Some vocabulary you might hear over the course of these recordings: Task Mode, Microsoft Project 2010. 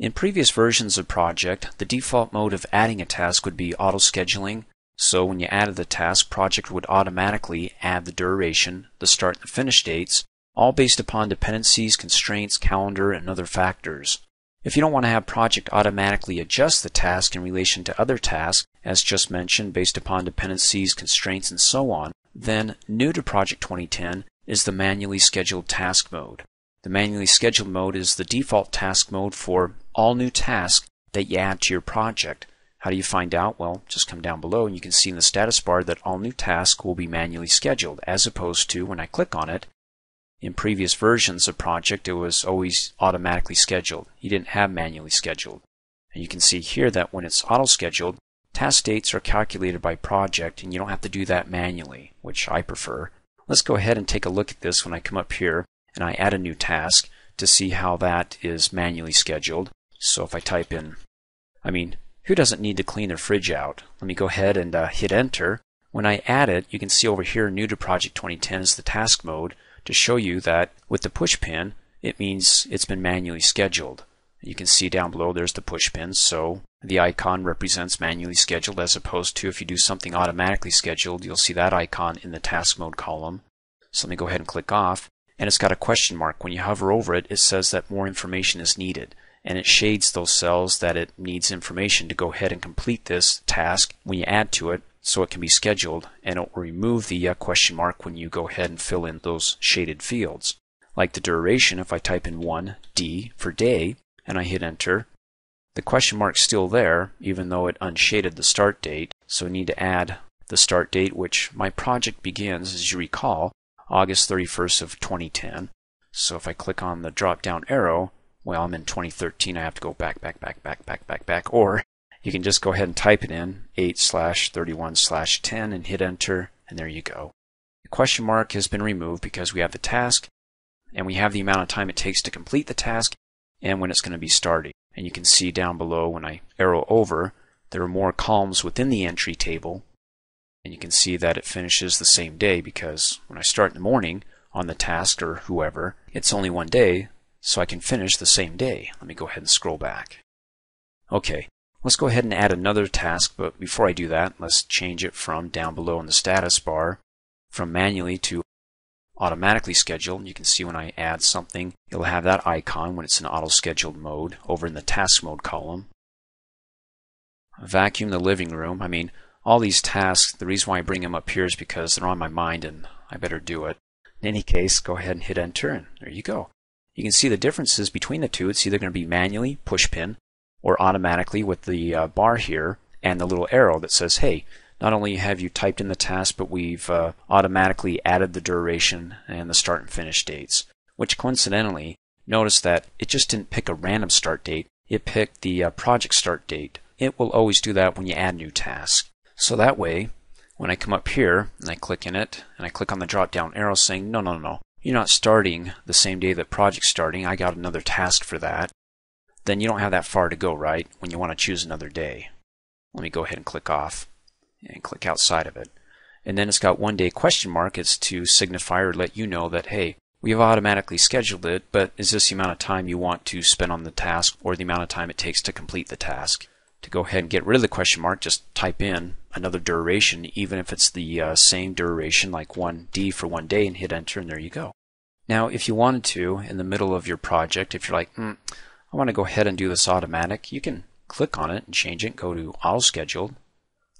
In previous versions of Project, the default mode of adding a task would be auto-scheduling, so when you added the task, Project would automatically add the duration, the start and the finish dates, all based upon dependencies, constraints, calendar, and other factors. If you don't want to have Project automatically adjust the task in relation to other tasks, as just mentioned, based upon dependencies, constraints, and so on, then new to Project 2010 is the manually scheduled task mode. The manually scheduled mode is the default task mode for all new tasks that you add to your project. How do you find out? Well, just come down below and you can see in the status bar that all new tasks will be manually scheduled, as opposed to when I click on it. In previous versions of Project, it was always automatically scheduled. You didn't have manually scheduled. And you can see here that when it's auto-scheduled, task dates are calculated by Project and you don't have to do that manually, which I prefer. Let's go ahead and take a look at this when I come up here and I add a new task to see how that is manually scheduled. So if I type in, who doesn't need to clean their fridge out? Let me go ahead and hit enter. When I add it, you can see over here, new to Project 2010 is the task mode, to show you that with the push pin, it means it's been manually scheduled. You can see down below there's the push pin, so the icon represents manually scheduled, as opposed to if you do something automatically scheduled, you'll see that icon in the task mode column. So let me go ahead and click off, and it's got a question mark. When you hover over it, it says that more information is needed, and it shades those cells that it needs information to go ahead and complete this task when you add to it, so it can be scheduled, and it will remove the question mark when you go ahead and fill in those shaded fields. Like the duration, if I type in 1D for day, and I hit enter, the question mark's still there, even though it unshaded the start date, so I need to add the start date, which my project begins, as you recall, August 31st of 2010. So if I click on the drop-down arrow, well, I'm in 2013, I have to go back, or you can just go ahead and type it in, 8/31/10, and hit enter, and there you go. The question mark has been removed because we have the task, and we have the amount of time it takes to complete the task, and when it's going to be starting. And you can see down below, when I arrow over, there are more columns within the entry table, and you can see that it finishes the same day, because when I start in the morning on the task or whoever, it's only one day, so I can finish the same day. Let me go ahead and scroll back. Okay. Let's go ahead and add another task, but before I do that, let's change it from down below in the status bar from manually to automatically scheduled. You can see when I add something, it'll have that icon when it's in auto-scheduled mode over in the task mode column. Vacuum the living room. All these tasks, the reason why I bring them up here is because they're on my mind and I better do it. In any case, go ahead and hit enter, and there you go. You can see the differences between the two. It's either going to be manually, push pin, or automatically with the bar here and the little arrow that says, hey, not only have you typed in the task, but we've automatically added the duration and the start and finish dates, which coincidentally, notice that it just didn't pick a random start date, it picked the project start date. It will always do that when you add new tasks. So that way, when I come up here and I click in it, and I click on the drop down arrow saying, no, you're not starting the same day that project's starting, I got another task for that, then you don't have that far to go, right, when you want to choose another day. Let me go ahead and click off and click outside of it. And then it's got 1 day question mark. It's to signify or let you know that, hey, we have automatically scheduled it, but is this the amount of time you want to spend on the task or the amount of time it takes to complete the task? To go ahead and get rid of the question mark, just type in another duration, even if it's the same duration, like 1D for 1 day, and hit enter, and there you go. Now, if you wanted to, in the middle of your project, if you're like, I want to go ahead and do this automatic, you can click on it and change it, go to auto scheduled,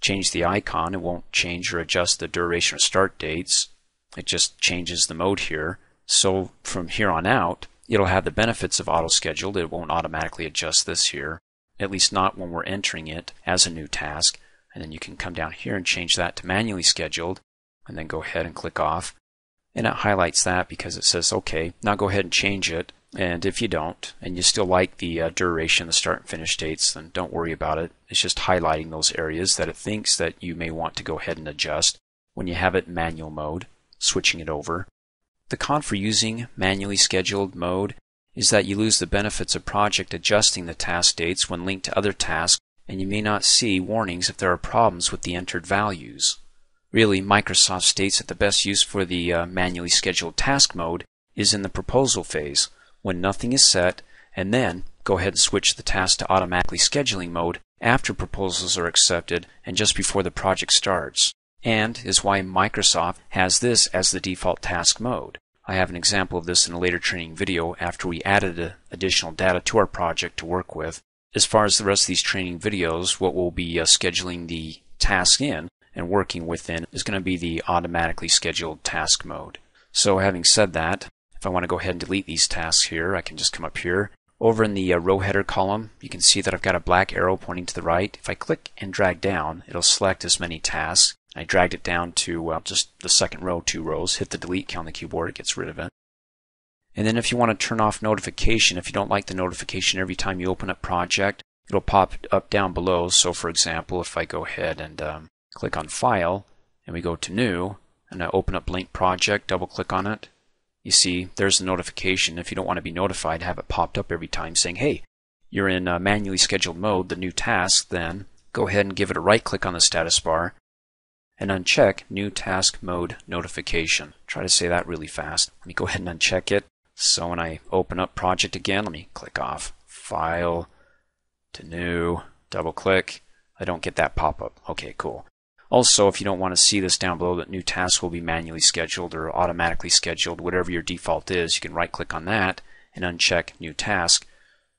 change the icon, it won't change or adjust the duration or start dates, it just changes the mode here. So from here on out, it'll have the benefits of auto scheduled, it won't automatically adjust this here, at least not when we're entering it as a new task. And then you can come down here and change that to manually scheduled, and then go ahead and click off, and it highlights that because it says, okay, now go ahead and change it. And if you don't, and you still like the duration, the start and finish dates, then don't worry about it. It's just highlighting those areas that it thinks that you may want to go ahead and adjust when you have it in manual mode, switching it over. The con for using manually scheduled mode is that you lose the benefits of Project adjusting the task dates when linked to other tasks, and you may not see warnings if there are problems with the entered values. Really, Microsoft states that the best use for the manually scheduled task mode is in the proposal phase, when nothing is set, and then Go ahead and switch the task to automatically scheduling mode after proposals are accepted and just before the project starts, and is why Microsoft has this as the default task mode. I have an example of this in a later training video after we added additional data to our project to work with. As far as the rest of these training videos, what we'll be scheduling the task in and working within is going to be the automatically scheduled task mode. So having said that, if I want to go ahead and delete these tasks here, I can just come up here. Over in the row header column, you can see that I've got a black arrow pointing to the right. If I click and drag down, it'll select as many tasks. I dragged it down to just the second row, two rows. Hit the delete key on the keyboard, it gets rid of it. And then if you want to turn off notification, if you don't like the notification every time you open up project, it'll pop up down below. So for example, if I go ahead and click on File, and we go to New, and I open up Blank Project, double click on it, you see there's the notification. If you don't want to be notified, have it popped up every time saying, hey, you're in manually scheduled mode, the new task, then go ahead and give it a right click on the status bar, and uncheck New Task Mode Notification. Try to say that really fast. Let me go ahead and uncheck it. So when I open up project again, let me click off File to New, double click. I don't get that pop-up. Okay, cool. Also, if you don't want to see this down below, that new task will be manually scheduled or automatically scheduled, whatever your default is, you can right-click on that and uncheck New Task,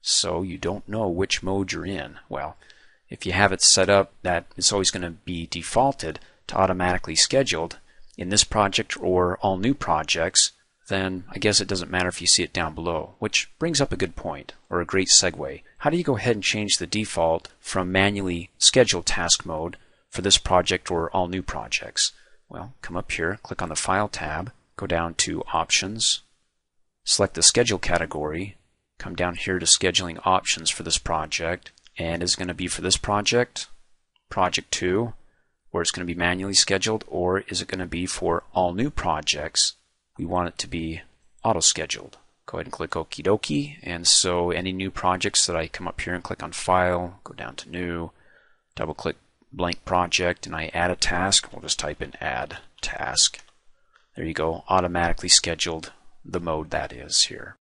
so you don't know which mode you're in. Well, if you have it set up that it's always going to be defaulted to automatically scheduled in this project or all new projects, then I guess it doesn't matter if you see it down below, which brings up a good point, or a great segue. How do you go ahead and change the default from manually scheduled task mode for this project or all new projects? Well, come up here, click on the File tab, go down to Options, select the Schedule category, come down here to Scheduling Options for this project, and it's going to be for this project, Project 2, or it's going to be manually scheduled, or is it going to be for all new projects? We want it to be auto-scheduled. Go ahead and click Okie dokie, and so any new projects that I come up here and click on File, go down to New, double-click Blank Project, and I add a task. We'll just type in Add Task. There you go, automatically scheduled, the mode that is here.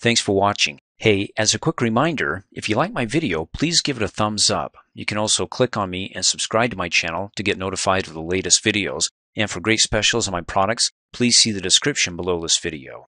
Thanks for watching. Hey, as a quick reminder, if you like my video, please give it a thumbs up. You can also click on me and subscribe to my channel to get notified of the latest videos. And for great specials on my products, please see the description below this video.